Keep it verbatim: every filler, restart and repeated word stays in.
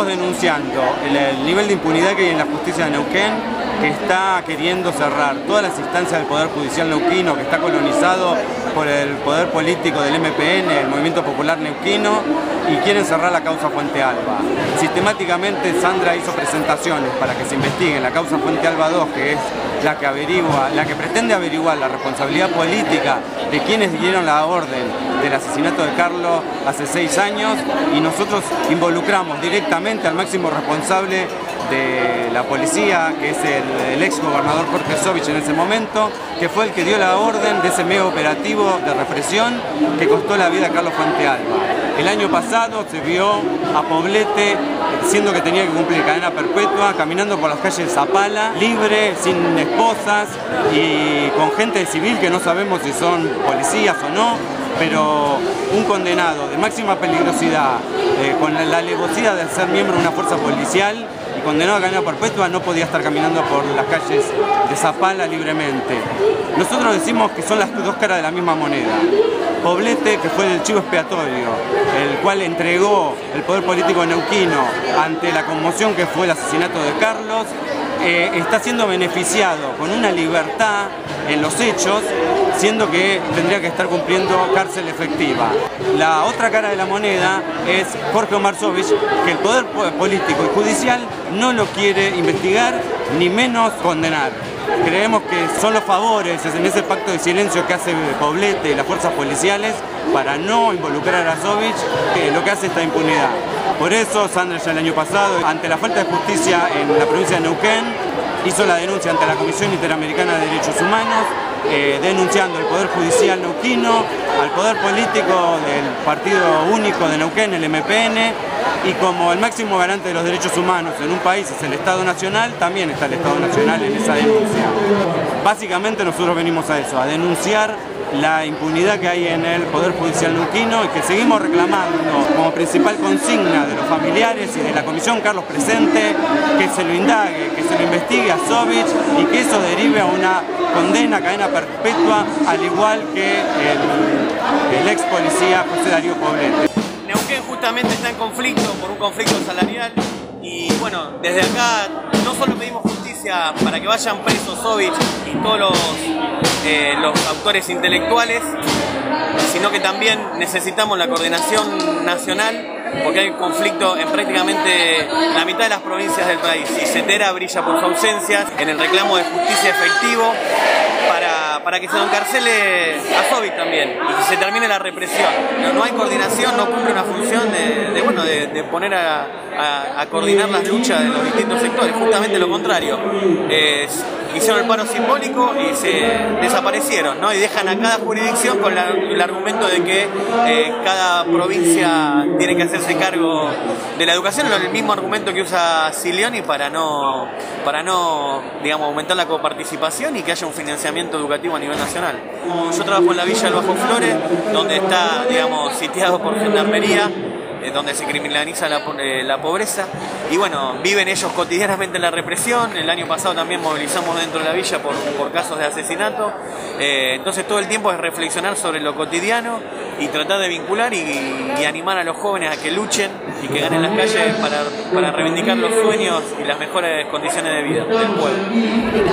estamos denunciando el, el nivel de impunidad que hay en la justicia de Neuquén, que está queriendo cerrar todas las instancias del Poder Judicial neuquino, que está colonizado por el poder político del M P N, el Movimiento Popular Neuquino, y quieren cerrar la causa Fuentealba. Sistemáticamente Sandra hizo presentaciones para que se investigue la causa Fuentealba dos, que es la que averigua, la que pretende averiguar la responsabilidad política de quienes dieron la orden del asesinato de Carlos hace seis años, y nosotros involucramos directamente al máximo responsable de la policía, que es el, el ex gobernador Jorge Sobisch en ese momento, que fue el que dio la orden de ese mega operativo de represión que costó la vida a Carlos Fuentealba. El año pasado se vio a Poblete, siendo que tenía que cumplir cadena perpetua, caminando por las calles de Zapala, libre, sin esposas y con gente civil que no sabemos si son policías o no, pero un condenado de máxima peligrosidad, eh, con la, la alevosía de ser miembro de una fuerza policial y condenado a cadena perpetua, no podía estar caminando por las calles de Zapala libremente. Nosotros decimos que son las dos caras de la misma moneda. Poblete, que fue el chivo expiatorio, el cual entregó el poder político neuquino ante la conmoción que fue el asesinato de Carlos, eh, está siendo beneficiado con una libertad en los hechos, siendo que tendría que estar cumpliendo cárcel efectiva. La otra cara de la moneda es Jorge Omar Sobisch, que el poder político y judicial no lo quiere investigar, ni menos condenar. Creemos que son los favores en ese pacto de silencio que hace Poblete y las fuerzas policiales para no involucrar a Sobisch, que lo que hace esta impunidad. Por eso Sandra ya el año pasado, ante la falta de justicia en la provincia de Neuquén, hizo la denuncia ante la Comisión Interamericana de Derechos Humanos, eh, denunciando al Poder Judicial neuquino, al Poder Político del Partido Único de Neuquén, el M P N, y como el máximo garante de los derechos humanos en un país es el Estado Nacional, también está el Estado Nacional en esa denuncia. Básicamente nosotros venimos a eso, a denunciar la impunidad que hay en el Poder Judicial neuquino y que seguimos reclamando como principal consigna de los familiares y de la Comisión Carlos Presente, que se lo indague, que se lo investigue a Sobisch y que eso derive a una condena, cadena perpetua, al igual que el, el ex policía José Darío Poblete. Neuquén justamente está en conflicto por un conflicto salarial y bueno, desde acá no solo pedimos justicia para que vayan presos Sobisch y todos los, eh, los autores intelectuales, sino que también necesitamos la coordinación nacional porque hay conflicto en prácticamente la mitad de las provincias del país y Cetera brilla por sus ausencias en el reclamo de justicia efectivo para, para que se encarcele a Sobisch también y que se termine la represión. No, no hay coordinación, no cumple una función de, de, bueno, de, de poner a, a, a coordinar las luchas de los distintos sectores, justamente lo contrario. Eh, hicieron el paro simbólico y se desaparecieron, ¿no? Y dejan a cada jurisdicción con la, el argumento de que eh, cada provincia tiene que hacer hacerse cargo de la educación, el mismo argumento que usa Cileoni para no, para no digamos, aumentar la coparticipación y que haya un financiamiento educativo a nivel nacional. Yo trabajo en la Villa del Bajo Flores, donde está, digamos, sitiado por gendarmería, donde se criminaliza la, eh, la pobreza y bueno, viven ellos cotidianamente la represión. El año pasado también movilizamos dentro de la villa por, por casos de asesinato, eh, entonces todo el tiempo es reflexionar sobre lo cotidiano y tratar de vincular y, y animar a los jóvenes a que luchen y que ganen las calles para, para reivindicar los sueños y las mejores condiciones de vida del pueblo.